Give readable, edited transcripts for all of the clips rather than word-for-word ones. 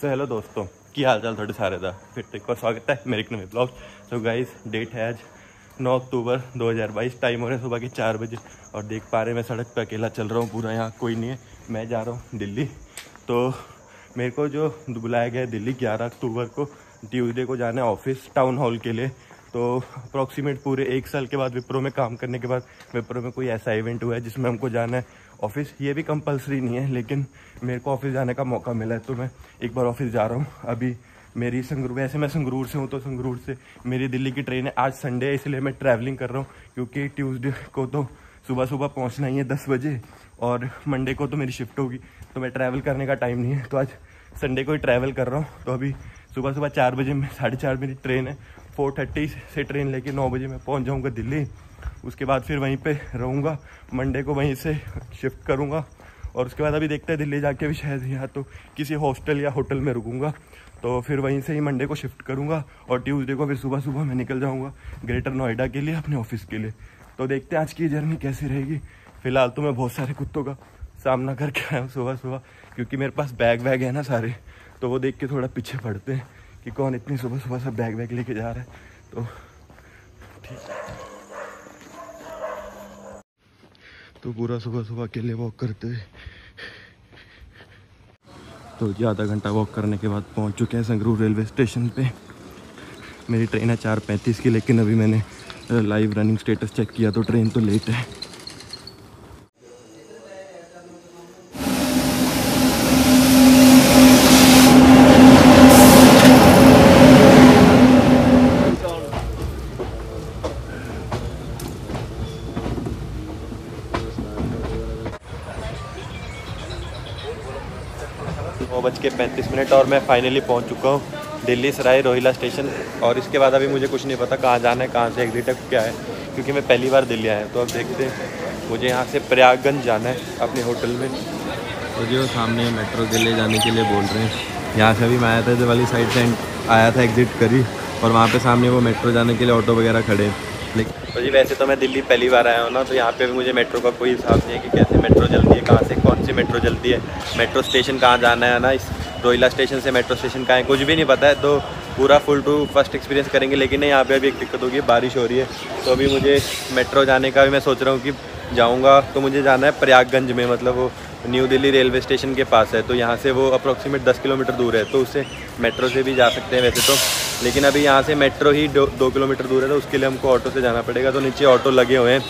So hello दोस्तों, की हाल चाल थोड़े सारे दा फिर तो एक बार स्वागत है मेरे एक नए ब्लॉग। तो गाइस डेट है आज 9 अक्टूबर 2022, टाइम हो रहा है सुबह के 4 बजे और देख पा रहे मैं सड़क पर अकेला चल रहा हूँ, पूरा यहाँ कोई नहीं है। मैं जा रहा हूँ दिल्ली, तो मेरे को जो बुलाया गया है दिल्ली 11 अक्टूबर को ट्यूजडे को जाना है ऑफिस टाउन हॉल के लिए। तो अप्रॉक्सीमेट पूरे 1 साल के बाद विप्रो में काम करने के बाद विप्रो में कोई ऐसा इवेंट हुआ है जिसमें हमको जाना है ऑफिस। ये भी कंपलसरी नहीं है लेकिन मेरे को ऑफिस जाने का मौका मिला है तो मैं एक बार ऑफिस जा रहा हूँ। अभी मेरी संगरूर, वैसे मैं संगरूर से हूँ तो संगरूर से मेरी दिल्ली की ट्रेन है। आज संडे है इसलिए मैं ट्रैवलिंग कर रहा हूँ क्योंकि ट्यूसडे को तो सुबह सुबह पहुँचना ही है 10 बजे और मंडे को तो मेरी शिफ्ट होगी, तो मैं ट्रैवल करने का टाइम नहीं है। तो आज संडे को ही ट्रैवल कर रहा हूँ। तो अभी सुबह सुबह 4 बजे में 4:30 मेरी ट्रेन है। 4:30 से ट्रेन लेके 9 बजे मैं पहुंच जाऊंगा दिल्ली। उसके बाद फिर वहीं पे रहूंगा, मंडे को वहीं से शिफ्ट करूंगा और उसके बाद अभी देखते हैं दिल्ली जाके भी शायद यहाँ तो किसी हॉस्टल या होटल में रुकूंगा, तो फिर वहीं से ही मंडे को शिफ्ट करूंगा और ट्यूसडे को फिर सुबह सुबह मैं निकल जाऊँगा ग्रेटर नोएडा के लिए अपने ऑफिस के लिए। तो देखते हैं आज की जर्नी कैसी रहेगी। फ़िलहाल तो मैं बहुत सारे कुत्तों का सामना करके आया हूँ सुबह सुबह क्योंकि मेरे पास बैग वैग है ना सारे, तो वो देख के थोड़ा पीछे पड़ते हैं कि कौन इतनी सुबह सुबह सब बैग वैग लेके जा रहा है। तो ठीक, तो पूरा सुबह सुबह अकेले वॉक करते हुए, तो जी आधा घंटा वॉक करने के बाद पहुंच चुके हैं संगरूर रेलवे स्टेशन पे। मेरी ट्रेन है 4:35 की, लेकिन अभी मैंने लाइव रनिंग स्टेटस चेक किया तो ट्रेन तो लेट है। के 35 मिनट और मैं फाइनली पहुंच चुका हूं दिल्ली सराय रोहिला स्टेशन। और इसके बाद अभी मुझे कुछ नहीं पता कहाँ जाना है, कहाँ से एग्जिट है, क्या है, क्योंकि मैं पहली बार दिल्ली आया हूं। तो अब देखते हैं, मुझे यहाँ से प्रयागगंज जाना है अपने होटल में। तो जी वो सामने मेट्रो के लिए जाने के लिए बोल रहे हैं। यहाँ से अभी मैं आया था जो वाली साइड से आया था, एग्जिट करी और वहाँ पर सामने वो मेट्रो जाने के लिए ऑटो वगैरह खड़े हैं। तो जी वैसे तो मैं दिल्ली पहली बार आया हूँ ना, तो यहाँ पे भी मुझे मेट्रो का कोई हिसाब नहीं है कि कैसे मेट्रो चलती है, कहाँ से कौन सी मेट्रो चलती है, मेट्रो स्टेशन कहाँ जाना है ना, इस रोहिला स्टेशन से मेट्रो स्टेशन कहाँ है, कुछ भी नहीं पता है। तो पूरा फुल टू फर्स्ट एक्सपीरियंस करेंगे। लेकिन यहाँ पे अभी एक दिक्कत होगी, बारिश हो रही है। तो अभी मुझे मेट्रो जाने का भी मैं सोच रहा हूँ कि जाऊँगा तो मुझे जाना है प्रयागगंज में, मतलब वो न्यू दिल्ली रेलवे स्टेशन के पास है। तो यहाँ से वो अप्रॉक्सीमेट 10 किलोमीटर दूर है, तो उससे मेट्रो से भी जा सकते हैं वैसे तो। लेकिन अभी यहाँ से मेट्रो ही 2 किलोमीटर दूर है, तो उसके लिए हमको ऑटो से जाना पड़ेगा। तो नीचे ऑटो लगे हुए हैं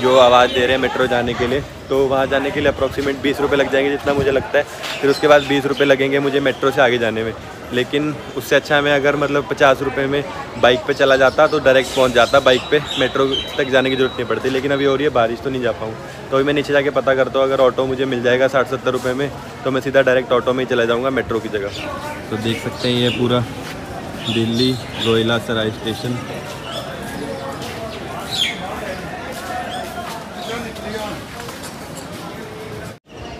जो आवाज़ दे रहे हैं मेट्रो जाने के लिए। तो वहाँ जाने के लिए अप्रॉक्सीमेट 20 रुपये लग जाएंगे जितना मुझे लगता है। फिर उसके बाद 20 रुपये लगेंगे मुझे मेट्रो से आगे जाने में। लेकिन उससे अच्छा मैं अगर मतलब 50 रुपये में बाइक पर चला जाता तो डायरेक्ट पहुँच जाता, बाइक पर मेट्रो तक जाने की ज़रूरत नहीं पड़ती। लेकिन अभी हो रही है बारिश तो नहीं जा पाऊँ। तो अभी मैं नीचे जाके पता करता हूँ, अगर ऑटो मुझे मिल जाएगा 60-70 रुपये में तो मैं सीधा डायरेक्ट ऑटो में ही चला जाऊँगा मेट्रो की जगह। तो देख सकते हैं ये पूरा दिल्ली रोहिला सराय स्टेशन।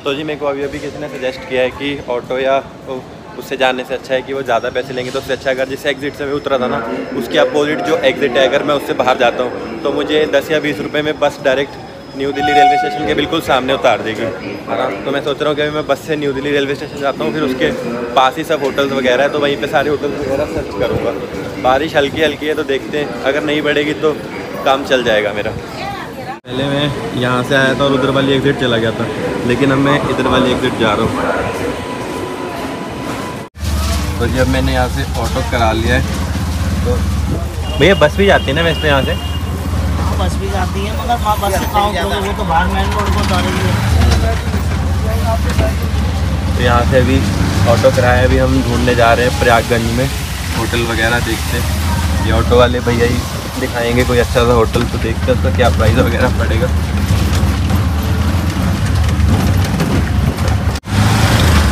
तो जी मेरे को अभी किसी ने सजेस्ट किया है कि ऑटो या उससे जाने से अच्छा है कि वो ज़्यादा पैसे लेंगे, तो उससे अच्छा अगर जैसे एग्जिट से मैं उतरा था ना, उसके अपोजिट जो एग्जिट है अगर मैं उससे बाहर जाता हूँ तो मुझे 10 या 20 रुपये में बस direct new Delhi railway station के बिल्कुल सामने उतार देगी। तो मैं सोच रहा हूँ कि अभी मैं बस से न्यू दिल्ली रेलवे स्टेशन जाता हूँ, फिर उसके पास ही सब होटल्स वगैरह है, तो वहीं पे सारे होटल्स वगैरह सर्च करूँगा। बारिश हल्की हल्की है तो देखते हैं, अगर नहीं बढ़ेगी तो काम चल जाएगा मेरा। पहले मैं यहाँ से आया था और उधर वाली एग्जिट चला गया था, लेकिन अब मैं इधर वाली एग्जिट जा रहा हूँ। तो जब मैंने यहाँ से ऑटो करा लिया है तो भैया बस भी जाती है ना वैसे यहाँ से? बस भी जाती है मगर आप बस से खाओ वो तो बाहर मेन रोड को उतारेगी। तो यहाँ से अभी ऑटो किराया भी हम ढूंढने जा रहे हैं प्रयागगंज में होटल वगैरह देखते हैं। ये ऑटो वाले भैया ही दिखाएंगे कोई अच्छा सा होटल, तो देखते हैं उसका क्या प्राइस वगैरह पड़ेगा।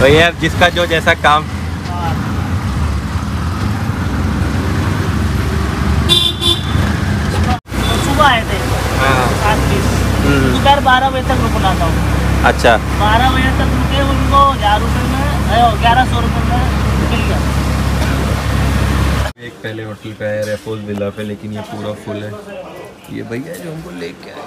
भैया जिसका जो जैसा काम। उधर 12 बजे तक रुकना था। अच्छा, 12 बजे तक रुके, उनको 1100 रुपये में मिल गया। एक पहले होटल पे है रेफोल विला पे, लेकिन ये पूरा फुल है। ये भैया जो हमको लेके आए।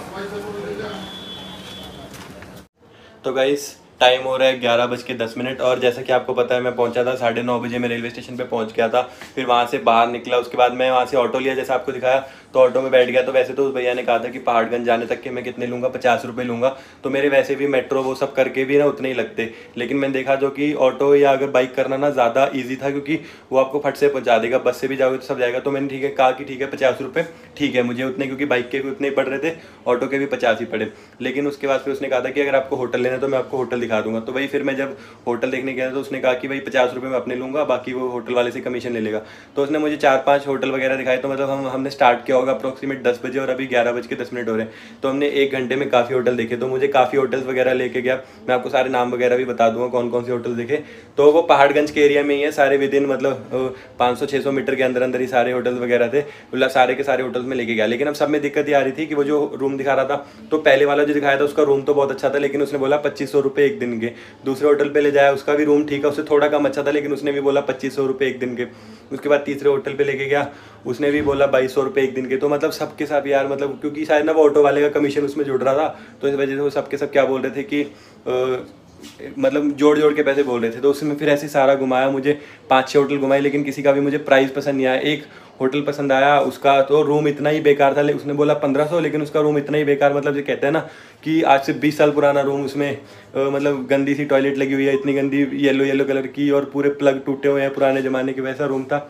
तो गाइस टाइम हो रहा है 11:10 और जैसा कि आपको पता है मैं पहुंचा था 9:30 बजे, मैं रेलवे स्टेशन पे पहुंच गया था। फिर वहाँ से बाहर निकला, उसके बाद मैं वहाँ से ऑटो लिया जैसा आपको दिखाया, तो ऑटो में बैठ गया। तो वैसे तो उस भैया ने कहा था कि पहाड़गंज जाने तक के मैं कितने लूँगा, 50 रुपये लूँगा, तो मेरे वैसे भी मेट्रो वो सब करके भी ना उतने ही लगते। लेकिन मैंने देखा जो कि ऑटो या अगर बाइक करना ना ज़्यादा ईजी था, क्योंकि वो आपको फट से पहुँचा देगा, बस से भी जाओगे तो सब जाएगा। तो मैंने ठीक है कहा कि ठीक है 50 रुपये ठीक है मुझे उतने, क्योंकि बाइक के भी उतने ही पड़ रहे थे, ऑटो के भी 50 ही पड़े। लेकिन उसके बाद फिर उसने कहा था कि अगर आपको होटल लेना है तो मैं आपको होटल दिखा दूंगा। तो भाई फिर मैं जब होटल देखने गया तो उसने कहा कि भाई 50 रुपये मैं अपने लूँगा, बाकी वो होटल वाले से कमीशन ले लेगा। तो उसने मुझे 4-5 होटल वगैरह दिखाए। तो मतलब हमने स्टार्ट किया होगा अप्रोक्सीमेट 10 बजे और अभी 11:10 हो रहे हैं, तो हमने 1 घंटे में काफ़ी होटल देखे। तो मुझे काफ़ी होटल्स वगैरह लेके गया, मैं आपको सारे नाम वगैरह भी बता दूँगा कौन कौन से होटल देखे। तो वो पहाड़गंज के एरिया में ही है सारे, विदिन मतलब 500-600 मीटर के अंदर अंदर ही सारे होटल वगैरह थे, मतलब सारे के सारे होटल्स में लेके गया। लेकिन अब सब में दिक्कत ये आ रही थी कि वो जो रूम दिखा रहा था, तो पहले वाला जो दिखाया था उसका रूम तो बहुत अच्छा था, लेकिन उसने बोला 2500 रुपये एक दिन के। दूसरे होटल पे ले जाया, उसका भी रूम ठीक है, उससे थोड़ा कम अच्छा था, लेकिन उसने भी बोला 2500 रुपये एक दिन के। उसके बाद तीसरे होटल पे लेके गया, उसने भी बोला 2200 रुपये एक दिन के। तो मतलब सबके साथ यार, मतलब क्योंकि शायद ना वो ऑटो वाले का कमीशन उसमें जुड़ रहा था, तो इस वजह से वो सबके सब क्या बोल रहे थे कि मतलब जोड़ जोड़ के पैसे बोल रहे थे। तो उसमें फिर ऐसे सारा घुमाया, मुझे 5-6 होटल घुमाए, लेकिन किसी का भी मुझे प्राइस पसंद नहीं आया। एक होटल पसंद आया, उसका तो रूम इतना ही बेकार था, उसने बोला 1500, लेकिन उसका रूम इतना ही बेकार, मतलब जो कहते हैं ना कि आज से 20 साल पुराना रूम, उसमें मतलब गंदी सी टॉयलेट लगी हुई है, इतनी गंदी येलो कलर की, और पूरे प्लग टूटे हुए हैं, पुराने ज़माने के वैसा रूम था।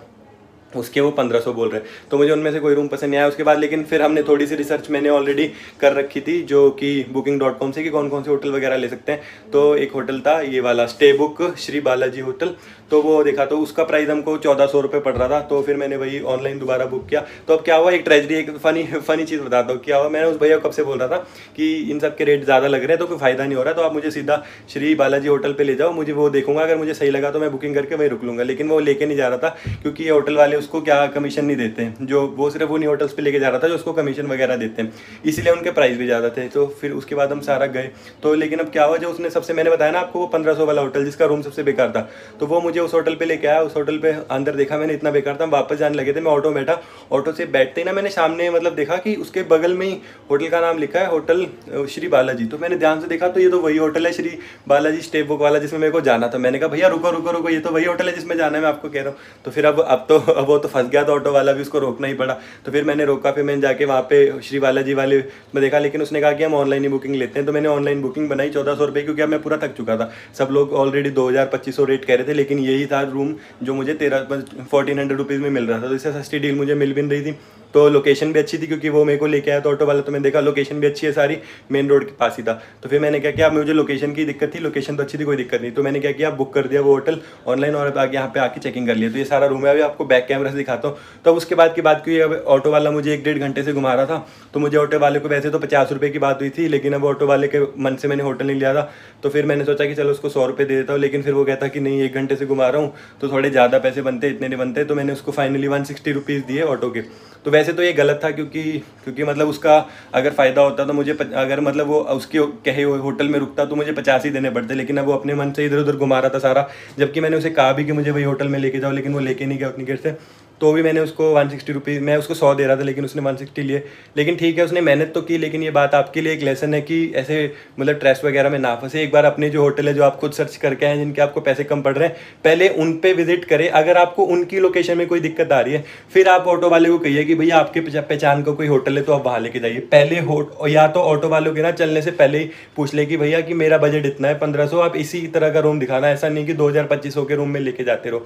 उसके वो 1500 बोल रहे हैं, तो मुझे उनमें से कोई रूम पसंद नहीं आया। उसके बाद लेकिन फिर हमने थोड़ी सी रिसर्च मैंने ऑलरेडी कर रखी थी जो कि booking.com से, कि कौन कौन से होटल वगैरह ले सकते हैं। तो एक होटल था ये वाला stay book Shri Balaji hotel, तो वो देखा, तो उसका प्राइस हमको 1400 रुपये पड़ रहा था। तो फिर मैंने वही ऑनलाइन दोबारा बुक किया। तो अब क्या हुआ, एक ट्रेजडी, एक फ़नी चीज़ बताता हूँ क्या हुआ। मैंने उस भैया को कब से बोल रहा था कि इन सब के रेट ज़्यादा लग रहे हैं, तो कोई फ़ायदा नहीं हो रहा, तो आप मुझे सीधा श्री बालाजी होटल पर ले जाओ, मुझे वो देखूंगा, अगर मुझे सही लगा तो मैं बुकिंग करके वहीं रुक लूँगा। लेकिन वो लेके नहीं जा रहा था, क्योंकि ये होटल वाले उसको क्या कमीशन नहीं देते हैं, जो वो सिर्फ उन्हीं होटल्स पे लेके जा रहा था जो उसको कमीशन वगैरह देते हैं, इसीलिए उनके प्राइस भी ज़्यादा थे। तो फिर उसके बाद हम सारा गए, तो लेकिन अब क्या हुआ, जो उसने सबसे मैंने बताया ना आपको वो 1500 वाला होटल जिसका रूम सबसे बेकार था, तो वो मुझे उस होटल पे लेके आया। उस होटल पे अंदर देखा मैंने, इतना बेकार था, वापस जाने लगे थे, मैं ऑटो बैठा, ऑटो से बैठते ही ना मैंने सामने मतलब देखा कि उसके बगल में ही होटल का नाम लिखा है, होटल श्री बालाजी। तो मैंने ध्यान से देखा तो ये तो वही होटल है श्री बालाजी स्टे बुक वाला जिसमें मेरे को जाना था। मैंने कहा भैया रुको, ये तो वही होटल है जिसमें जाना है, मैं आपको कह रहा हूँ। तो फिर अब वो तो फंस गया था, ऑटो वाला भी उसको रोकना ही पड़ा। तो फिर मैंने रोका, फिर मैंने जाके वहाँ पे श्री बालाजी वाले में देखा, लेकिन उसने कहा कि हम ऑनलाइन ही बुकिंग लेते हैं। तो मैंने ऑनलाइन बुकिंग बनाई 1400 रुपये, क्योंकि अब मैं पूरा थक चुका था। सब लोग ऑलरेडी 2000-2500 रेट कह रहे थे, लेकिन यही था रूम जो मुझे 1400 रुपीज़ में मिल रहा था, तो इससे सस्ती डील मुझे मिल भी रही थी। तो लोकेशन भी अच्छी थी, क्योंकि वो मेरे को लेके आया तो ऑटो वाला, तो मैंने देखा लोकेशन भी अच्छी है, सारी मेन रोड के पास ही था। तो फिर मैंने क्या किया, मुझे लोकेशन की दिक्कत थी, लोकेशन तो अच्छी थी, कोई दिक्कत नहीं, तो मैंने क्या किया बुक कर दिया वो होटल ऑनलाइन, और अब यहाँ पे आके चेकिंग कर लिया। तो ये सारा रूम है, अभी आपको बैक कैमरा से दिखाता हूँ। तो उसके बाद की बात की, अब ऑटो वाला मुझे 1-1.5 घंटे से घुमा रहा था। तो मुझे ऑटो वाले को वैसे तो 50 रुपये की बात हुई थी, लेकिन अब ऑटो वाले के मन से मैंने होटल नहीं लिया था, तो फिर मैंने सोचा कि चलो उसको 100 रुपये दे देता हूँ। लेकिन फिर वो कहता कि नहीं 1 घंटे से घुमा रहा हूँ, तो थोड़े ज़्यादा पैसे बनते, इतने नहीं बनते। तो मैंने उसको फाइनली 160 रुपीज़ दिए ऑटो के। तो वैसे तो ये गलत था, क्योंकि मतलब उसका अगर फ़ायदा होता तो मुझे, अगर मतलब वो उसके कहे होटल में रुकता तो मुझे 50 ही देने पड़ते, लेकिन अब वो अपने मन से इधर उधर घुमा रहा था सारा, जबकि मैंने उसे कहा भी कि मुझे वही होटल में लेके जाओ, लेकिन वो लेके नहीं गया उतनी देर से। तो भी मैंने उसको 160 रुपीज़, मैं उसको 100 दे रहा था, लेकिन उसने 160 लिए। लेकिन ठीक है, उसने मेहनत तो की, लेकिन ये बात आपके लिए एक लेसन है कि ऐसे मतलब ट्रस्ट वगैरह में ना फंसे। एक बार अपने जो होटल है जो आप खुद सर्च करके आए, जिनके आपको पैसे कम पड़ रहे हैं, पहले उन पे विजिट करें। अगर आपको उनकी लोकेशन में कोई दिक्कत आ रही है, फिर आप ऑटो वाले को कहिए कि भैया आपके पहचान का कोई होटल है तो आप वहाँ लेके जाइए। पहले या तो ऑटो वालों के ना चलने से पहले ही पूछ ले कि भैया कि मेरा बजट इतना है 1500, आप इसी तरह का रूम दिखाना, ऐसा नहीं कि 2000-2500 के रूम में लेके जाते रहो।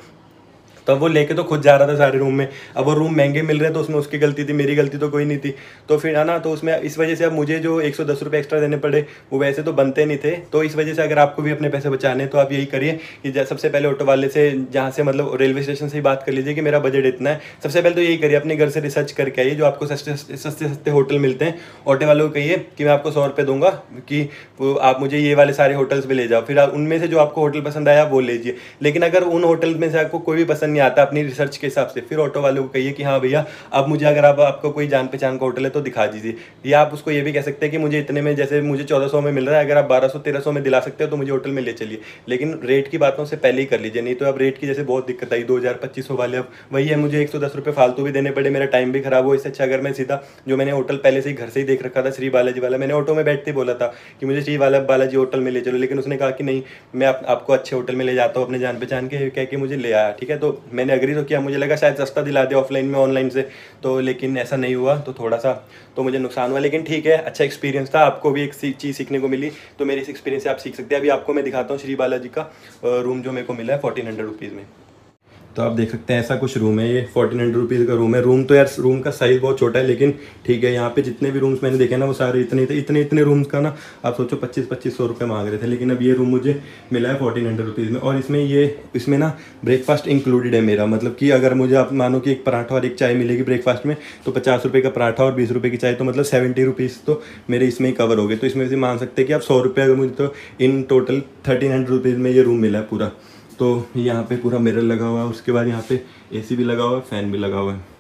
तो वो लेके तो खुद जा रहा था सारे रूम में, अब वो रूम महंगे मिल रहे हैं तो उसमें उसकी गलती थी, मेरी गलती तो कोई नहीं थी। तो फिर है ना, तो उसमें इस वजह से अब मुझे जो 110 रुपये एक्स्ट्रा देने पड़े, वो वैसे तो बनते नहीं थे। तो इस वजह से अगर आपको भी अपने पैसे बचाने तो आप यही करिए कि सबसे पहले ऑटो वाले से, जहाँ से मतलब रेलवे स्टेशन से ही बात कर लीजिए कि मेरा बजट इतना है। सबसे पहले तो यही करिए, अपने घर से रिसर्च करके आइए, जो आपको सस्ते होटल मिलते हैं। ऑटो वालों को कहिए कि मैं आपको 100 रुपये दूंगा कि आप मुझे ये वाले सारे होटल्स पर ले जाओ, फिर उनमें से जो आपको होटल पसंद आया वो लीजिए। लेकिन अगर उन होटल में से आपको कोई भी पसंद में आता अपनी रिसर्च के हिसाब से। फिर ऑटो वाले को कहिए कि हाँ भैया अब मुझे अगर आपको कोई जान पहचान का होटल है तो दिखा दीजिए, या आप उसको ये भी कह सकते हैं कि मुझे इतने में, जैसे मुझे 1400 में मिल रहा है, अगर आप 1200-1300 में दिला सकते हो तो मुझे होटल में ले चलिए, लेकिन रेट की बातों से पहले ही कर लीजिए। नहीं तो अब रेट की जैसे बहुत दिक्कत आई 2000-2500 वाले, अब वही है मुझे 110 रुपये फालतू भी देने पड़े, मेरा टाइम भी खराब हो। इससे अच्छा अगर मैं सीधा जो मैंने होटल पहले से ही घर से ही देख रखा था श्री बालाजी वाला, मैंने ऑटो में बैठते ही बोला था कि मुझे श्री बालाजी होटल में ले चलो, लेकिन उसने कहा कि नहीं मैं आपको अच्छे होटल में ले जाता हूँ अपने जान पहचान के, कह के मुझे ले आया। ठीक है, तो मैंने अग्री तो किया, मुझे लगा शायद सस्ता दिला दे ऑफलाइन में ऑनलाइन से, तो लेकिन ऐसा नहीं हुआ, तो थोड़ा सा तो मुझे नुकसान हुआ। लेकिन ठीक है, अच्छा एक्सपीरियंस था, आपको भी एक चीज़ सीखने को मिली, तो मेरे इस एक्सपीरियंस से आप सीख सकते हैं। अभी आपको मैं दिखाता हूँ श्री बालाजी का रूम जो मेरे को मिला है 1400 रुपीज़ में। तो आप देख सकते हैं ऐसा कुछ रूम है, ये 1400 रुपीज़ का रूम है। रूम तो यार रूम का साइज़ बहुत छोटा है, लेकिन ठीक है, यहाँ पे जितने भी रूम्स मैंने देखे ना वो सारे इतने रूम्स का ना आप सोचो 2500-2500 रुपये मांग रहे थे, लेकिन अब ये रूम मुझे मिला है 1400 रुपीज़ में। और इसमें ना ब्रेकफास्ट इंक्लूडेड है मेरा, मतलब कि अगर मुझे आप मानो कि एक पराठा और एक चाय मिलेगी ब्रेकफास्ट में, तो 50 रुपये का पराठा और 20 रुपये की चाय, तो मतलब 70 रुपीज़ तो मेरे इसमें ही कवर हो गए। तो इसमें से मान सकते हैं कि आप 100 रुपये, अगर मुझे तो इन टोटल 1300 रुपीज़ में ये रूम मिला है पूरा। तो यहाँ पे पूरा मिरर लगा हुआ है, उसके बाद यहाँ पे एसी भी लगा हुआ है, फ़ैन भी लगा हुआ है।